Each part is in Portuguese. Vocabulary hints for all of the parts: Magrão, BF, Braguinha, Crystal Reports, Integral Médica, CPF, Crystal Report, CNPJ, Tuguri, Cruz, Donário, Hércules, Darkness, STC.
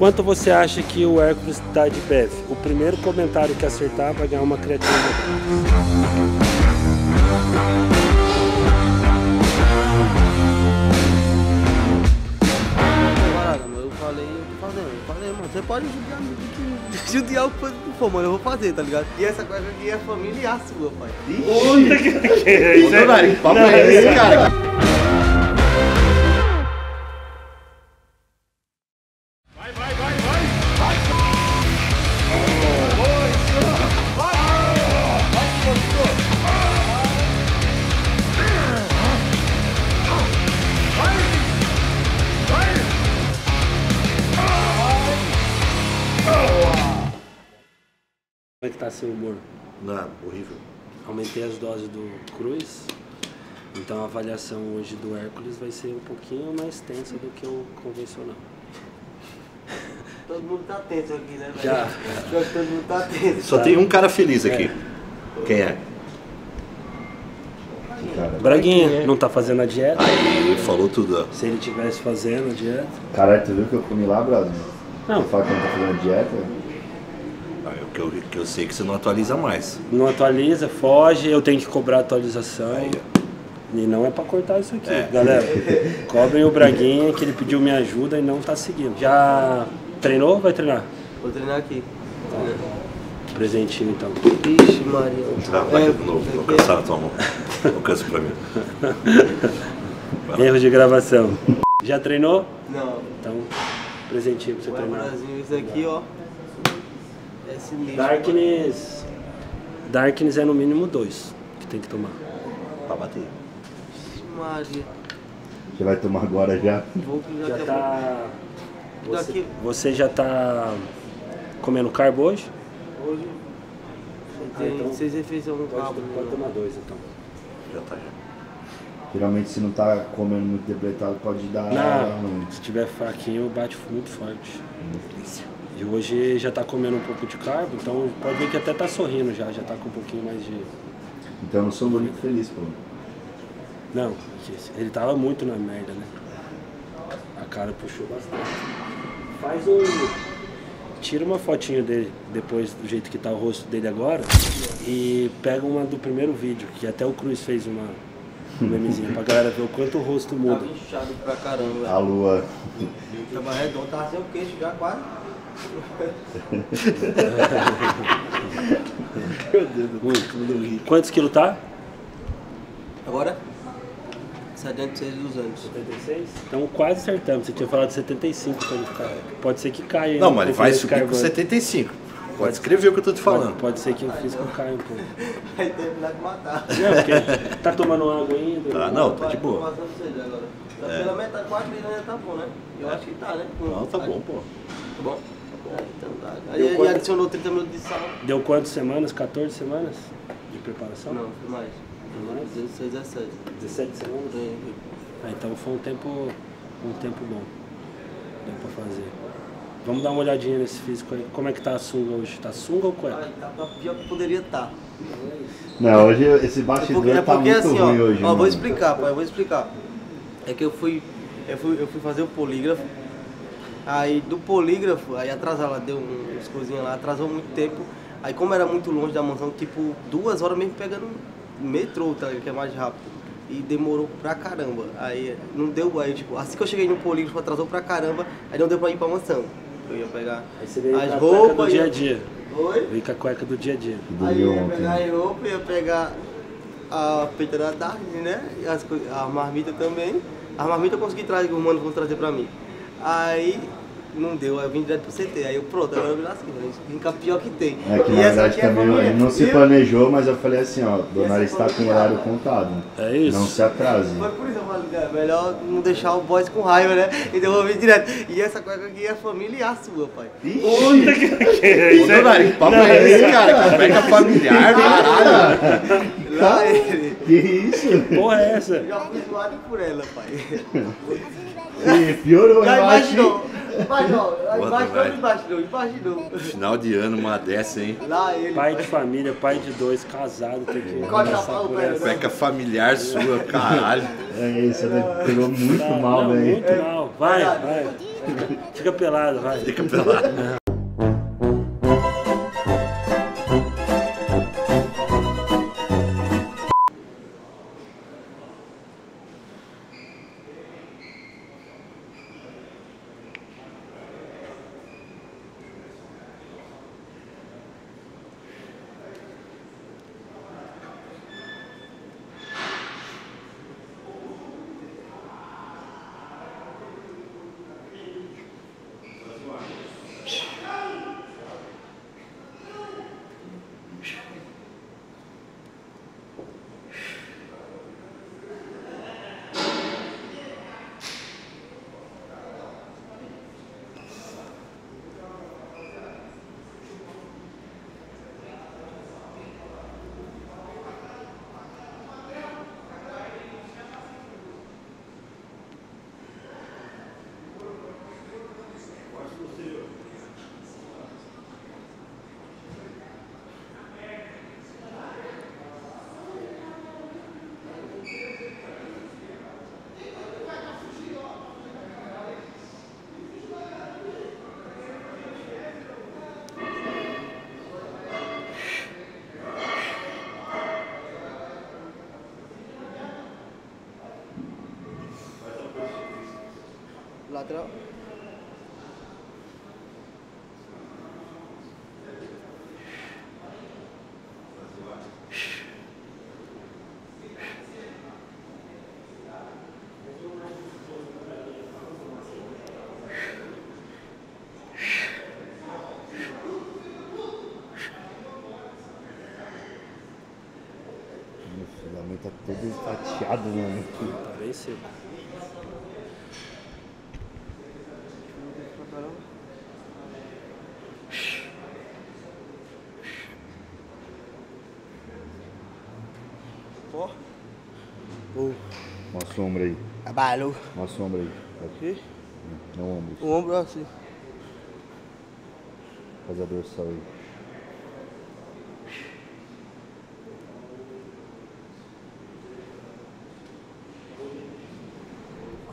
Quanto você acha que o Hércules está de PF? O primeiro comentário que acertar vai ganhar uma creatina. Caralho, mano, eu tô fazendo, mano. Você pode julgar o que for, mano, eu vou fazer, tá ligado? E essa coisa aqui é familiar sua, pai. Puta que... Ô, Donário, que papo é esse, cara? Como é que tá seu humor? Nada, horrível. Aumentei as doses do Cruz, então a avaliação hoje do Hércules vai ser um pouquinho mais tensa do que o convencional. Todo mundo tá tenso aqui, né, velho? Já. Todo mundo tá tenso. Só tem um cara feliz aqui. É. Quem é? Braguinha, não tá fazendo a dieta? Aí, falou tudo, ó. Se ele tivesse fazendo a dieta... Caralho, tu viu o que eu comi lá, brother? Não. Você fala que não tá fazendo a dieta? Que eu sei que você não atualiza mais. Não atualiza, foge, eu tenho que cobrar atualização. Aí, e não é pra cortar isso aqui, galera. Cobrem o Braguinha, que ele pediu minha ajuda e não tá seguindo. Já treinou ou vai treinar? Vou treinar aqui. Tá. Presentinho então. Ixi, Maria. Trabalha de novo, vou cansar na tua mão. Não canso pra mim. Erro de gravação. Já treinou? Não. Então, presentinho pra você treinar. Brasil, isso aqui, ó. Darkness. Darkness é no mínimo 2 que tem que tomar pra bater. Você vai tomar agora já? Já tá. Você já tá comendo carbo hoje? Hoje. Então, 6 refeições no carbo. Pode tomar 2 então. Já tá já. Geralmente se não tá comendo muito depletado pode dar. Não, se tiver fraquinho bate muito forte. Delícia. E hoje já tá comendo um pouco de carbo, então pode ver que até tá sorrindo já, já tá com um pouquinho mais de... Então eu não sou o único feliz, pô. Não, ele tava muito na merda, né? A cara puxou bastante. Faz um... Tira uma fotinho dele, depois do jeito que tá o rosto dele agora, e pega uma do primeiro vídeo, que até o Cruz fez uma... Um memezinho pra galera ver o quanto o rosto muda. Tava inchado pra caramba. A lua. Tava redondo, tava sem o queixo já quase. Meu Deus do céu. Quantos quilos tá? Agora? 76 dos anos. 76? Então quase acertamos. Você tinha falado 75 pra ele ficar. Pode ser que caia. Não, mas ele vai subir com 75. Pode escrever o que eu tô te falando. Pode ser que o físico caia um pouco. Aí terminar de matar. Não, porque tá tomando água ainda? Tá, não, tá de boa. Pelo menos tá 4 mil ainda, tá bom, né? Eu acho que tá, né? Não, tá bom, pô. Tá bom? Aí ele adicionou 30 minutos de sal. Deu quantas semanas? 14 semanas de preparação? Não, foi mais. Foi mais? 16, 17. 17 semanas? É. Ah, então foi um tempo bom. Deu pra fazer. Vamos dar uma olhadinha nesse físico aí. Como é que tá a sunga hoje? Tá sunga ou cueca? Tá pior que poderia estar. Não, hoje esse bastidor tá muito assim, ruim ó, hoje. Ó, vou explicar, pai, vou explicar. É que eu fui fazer o polígrafo. Aí do polígrafo, aí atrasaram lá, deu umas coisinhas lá, atrasou muito tempo. Aí como era muito longe da mansão, tipo 2 horas mesmo pegando metrô, tá, que é mais rápido. E demorou pra caramba. Aí não deu, aí tipo, assim que eu cheguei no polígrafo, atrasou pra caramba, aí não deu pra ir pra mansão. Eu ia pegar as roupas do dia a dia. Oi? Vem com a cueca do dia a dia. Aí eu ia pegar a roupa, ia pegar a peita da Darkness, né? A marmita também. A marmita eu consegui trazer, os manos vão trazer pra mim. Aí não deu, aí eu vim direto pro CT, aí eu pronto, agora eu me lasquei, fica pior que tem. É que na verdade também ele não se planejou, mas eu falei assim, ó, Donário está com o horário contado. É isso. Não se atrase. Foi por isso eu falei, é melhor não deixar o boys com raiva, né? Então eu vim direto. E essa coisa aqui é familiar sua, pai. Puta que Donário, que papo é esse, cara? Pega familiar, caralho. Lá ele. Que isso? Que porra é essa? Já fui zoado por ela, pai. E piorou, já imaginou. Imaginou. Final de ano, uma dessa, hein? Lá ele, pai de família, pai de 2, casado, tem que passar por essa. Peca familiar sua, caralho. É isso, pegou muito mal, velho. Muito mal, vai. Fica pelado, vai. Fica pelado. É. Lateral. O filamento tá todo enfateado, mano. Tá bem seco. Uma sombra aí. Trabalho. Uma sombra aí. Aqui? Não, o ombro. O ombro é assim. Faz a dorsal aí.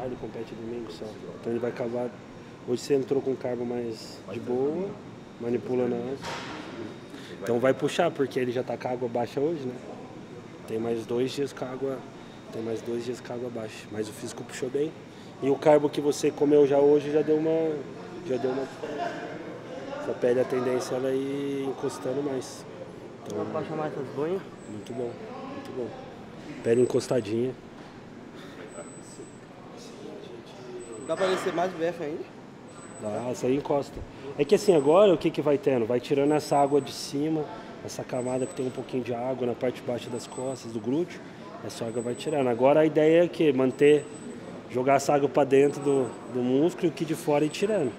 Ah, ele compete domingo só. Então ele vai cavar. Hoje você entrou com carbo mais de boa, manipulando a asa. Então vai puxar, porque ele já tá com a água baixa hoje, né? Tem mais 2 dias com a água. Tem mais 2 dias com a água abaixo, mas o físico puxou bem. E o carbo que você comeu já hoje já deu uma... Essa pele, a tendência ela ir encostando mais. Então, abaixa mais as banhas. Muito bom, muito bom. Pele encostadinha. Dá pra descer mais BF ainda? Dá, essa aí encosta. É que assim, agora o que que vai tendo? Vai tirando essa água de cima, essa camada que tem um pouquinho de água na parte de baixo das costas, do glúteo. Essa água vai tirando. Agora a ideia é que manter, jogar essa água para dentro do músculo e o que de fora ir tirando.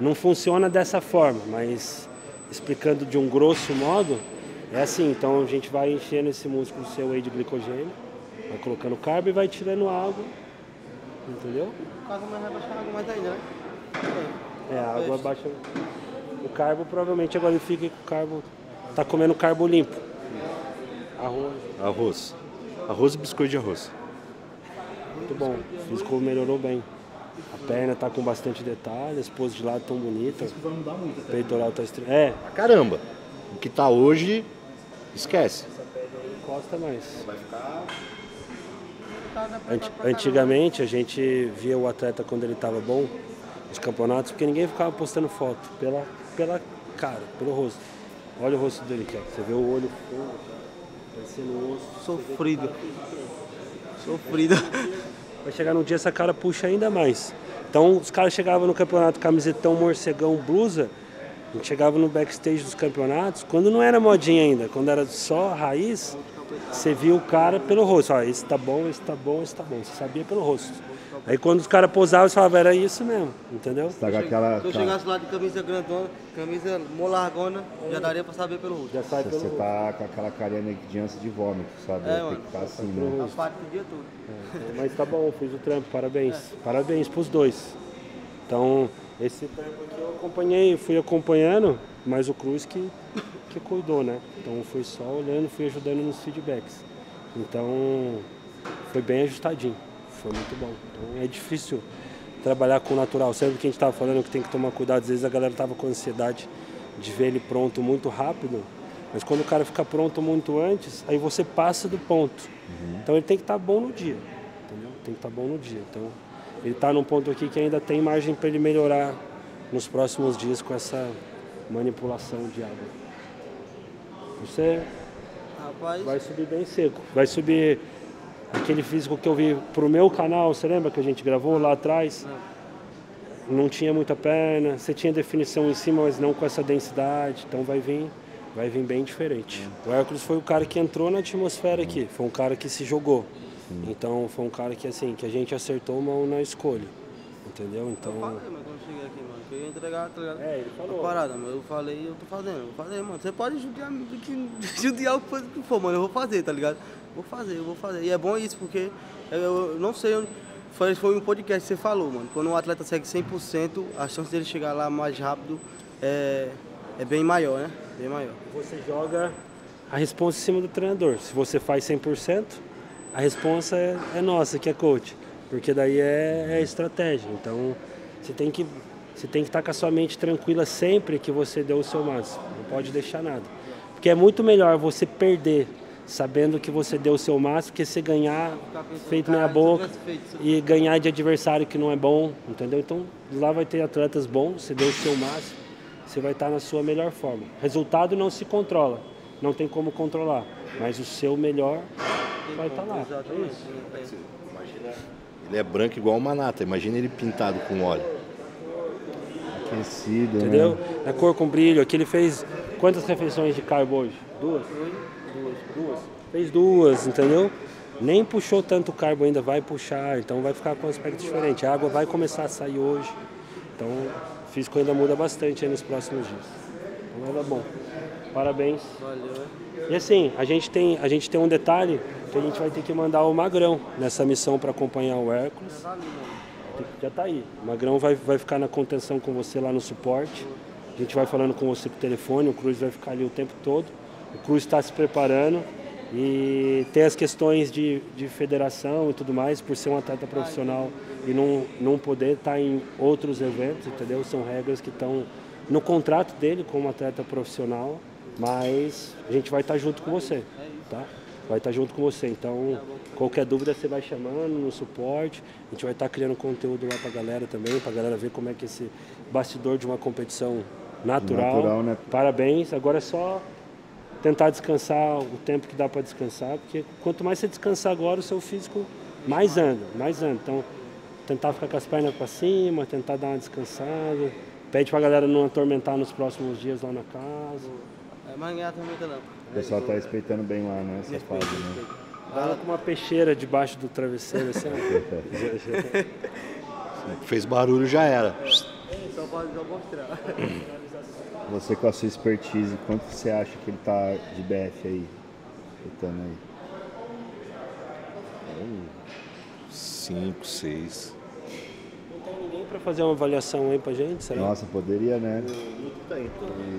Não funciona dessa forma, mas explicando de um grosso modo, é assim. Então a gente vai enchendo esse músculo seu aí de glicogênio, vai colocando carbo e vai tirando água, entendeu? O carbo vai baixar a água mais ainda, né? É, a água baixa. O carbo provavelmente agora ele fica com o carbo, tá comendo carbo limpo. Arroz. Arroz. Arroz e biscoito de arroz. Muito bom, o físico melhorou bem. A perna tá com bastante detalhe, as poses de lado tão bonitas. O peitoral tá estranho. É. Caramba, o que tá hoje, esquece. Essa pele aí encosta mais. Vai ficar... Antigamente a gente via o atleta quando ele tava bom, nos campeonatos, porque ninguém ficava postando foto pela cara, pelo rosto. Olha o rosto dele aqui, você vê o olho... Sofrido. Sofrido. Vai chegar num dia essa cara puxa ainda mais. Então os caras chegavam no campeonato camisetão, morcegão, blusa. A gente chegava no backstage dos campeonatos, quando não era modinha ainda, quando era só raiz, você via o cara pelo rosto. Ah, esse tá bom, esse tá bom, esse tá bom. Você sabia pelo rosto. Aí quando os caras posavam, você falava, era isso mesmo, entendeu? Se eu chegasse lá de camisa grandona, camisa molargona, já daria pra saber pelo rosto. Já sai pelo rosto. Você tá com aquela carinha de ânsia de vômito, sabe? É, tem que tá assim, né? A parte do dia todo. É, mas tá bom, fiz o trampo, parabéns. É. Parabéns pros dois. Então, esse trampo aqui eu acompanhei, fui acompanhando, mas o Cruz que cuidou, né? Então fui só olhando, fui ajudando nos feedbacks. Então, foi bem ajustadinho. Foi muito bom. Então é difícil trabalhar com o natural. Sempre que a gente estava falando que tem que tomar cuidado, às vezes a galera estava com ansiedade de ver ele pronto muito rápido, mas quando o cara fica pronto muito antes, aí você passa do ponto. Uhum. Então ele tem que estar bom no dia, entendeu? Tem que estar bom no dia. Então ele está num ponto aqui que ainda tem margem para ele melhorar nos próximos dias com essa manipulação de água. Você vai subir bem seco, vai subir aquele físico que eu vi pro meu canal, você lembra que a gente gravou lá atrás? Não tinha muita perna, você tinha definição em cima, mas não com essa densidade, então vai vir bem diferente. O Hércules foi o cara que entrou na atmosfera aqui, foi um cara que se jogou. Então foi um cara que assim, que a gente acertou mão na escolha, entendeu? Então... Eu falei, mas quando cheguei aqui, mano, que eu ia entregar, tá ligado? É, ele falou. Uma parada, mas eu falei, eu tô fazendo, vou fazer, mano. Você pode judiar o que for, mano, eu vou fazer, tá ligado? Vou fazer, eu vou fazer. E é bom isso, porque eu não sei onde... Foi um podcast que você falou, mano. Quando um atleta segue 100%, a chance dele chegar lá mais rápido é bem maior, né? Bem maior. Você joga a responsa em cima do treinador. Se você faz 100%, a responsa é nossa, que é coach. Porque daí é estratégia. Então, você tem que estar com a sua mente tranquila sempre que você deu o seu máximo. Não pode deixar nada. Porque é muito melhor você perder sabendo que você deu o seu máximo, porque você ganhar feito meia boca e ganhar de adversário que não é bom, entendeu? Então lá vai ter atletas bons, você deu o seu máximo, você vai estar na sua melhor forma. Resultado não se controla, não tem como controlar, mas o seu melhor vai estar lá. É isso. Imagina, ele é branco igual uma nata, imagina ele pintado com óleo. Aquecido, entendeu? Né? A cor com brilho, aqui ele fez quantas refeições de carbo hoje? Duas? Duas. Fez duas, entendeu? Nem puxou tanto carbo ainda, vai puxar, então vai ficar com um aspecto diferente. A água vai começar a sair hoje, então o físico ainda muda bastante aí nos próximos dias. Então vai dar bom. Parabéns. Valeu. E assim, a gente tem um detalhe que a gente vai ter que mandar o Magrão nessa missão para acompanhar o Hércules. Já tá aí. O Magrão vai ficar na contenção com você lá no suporte. A gente vai falando com você por telefone, o Cruz vai ficar ali o tempo todo. O Cruz está se preparando e tem as questões de federação e tudo mais, por ser um atleta profissional e não poder estar em outros eventos, entendeu? São regras que estão no contrato dele como atleta profissional, mas a gente vai estar junto com você, tá? Vai estar junto com você, então qualquer dúvida você vai chamando no suporte, a gente vai estar criando conteúdo lá para a galera também, para a galera ver como é que esse bastidor de uma competição natural, né? Parabéns, agora é só... tentar descansar o tempo que dá para descansar, porque quanto mais você descansar agora, o seu físico mais anda. Então, tentar ficar com as pernas para cima, tentar dar uma descansada. Pede para a galera não atormentar nos próximos dias lá na casa. Mas ninguém atormenta não. O pessoal tá respeitando bem lá, né? Essa fase, né? Fala com uma peixeira debaixo do travesseiro, assim. Fez barulho, já era. Só pode mostrar. Você com a sua expertise, quanto você acha que ele tá de BF aí? Chutando aí? 5, 6. Não tem ninguém para fazer uma avaliação aí pra gente, será? Nossa, poderia, né?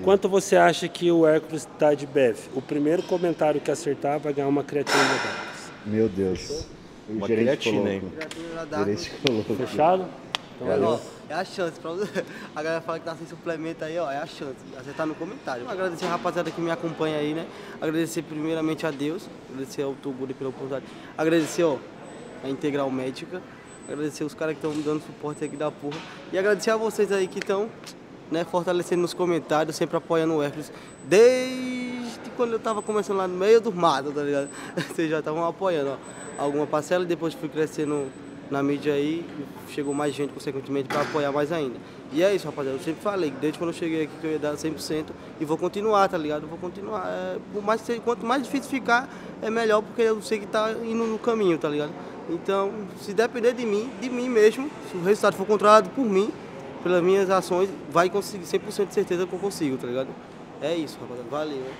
Quanto você acha que o Hércules tá de BF? O primeiro comentário que acertar vai ganhar uma creatina da Darkness. Meu Deus. Uma creatina, hein? Fechado? Então, é a chance, a galera fala que tá sem suplemento aí, ó, é a chance, você tá no comentário. Agradecer a rapaziada que me acompanha aí, né, agradecer primeiramente a Deus, agradecer ao Tuguri pela oportunidade, agradecer, ó, a Integral Médica, agradecer os caras que estão me dando suporte aqui da porra, e agradecer a vocês aí que estão, né, fortalecendo nos comentários, sempre apoiando o Hércules, desde quando eu tava começando lá no meio do mato, tá ligado? Vocês já estavam apoiando, ó, alguma parcela, e depois fui crescendo na mídia aí, chegou mais gente, consequentemente, para apoiar mais ainda. E é isso, rapaziada, eu sempre falei, desde quando eu cheguei aqui, que eu ia dar 100%, e vou continuar, tá ligado? Eu vou continuar, por mais que, quanto mais difícil ficar, é melhor, porque eu sei que tá indo no caminho, tá ligado? Então, se depender de mim mesmo, se o resultado for controlado por mim, pelas minhas ações, vai conseguir, 100% de certeza que eu consigo, tá ligado? É isso, rapaziada, valeu.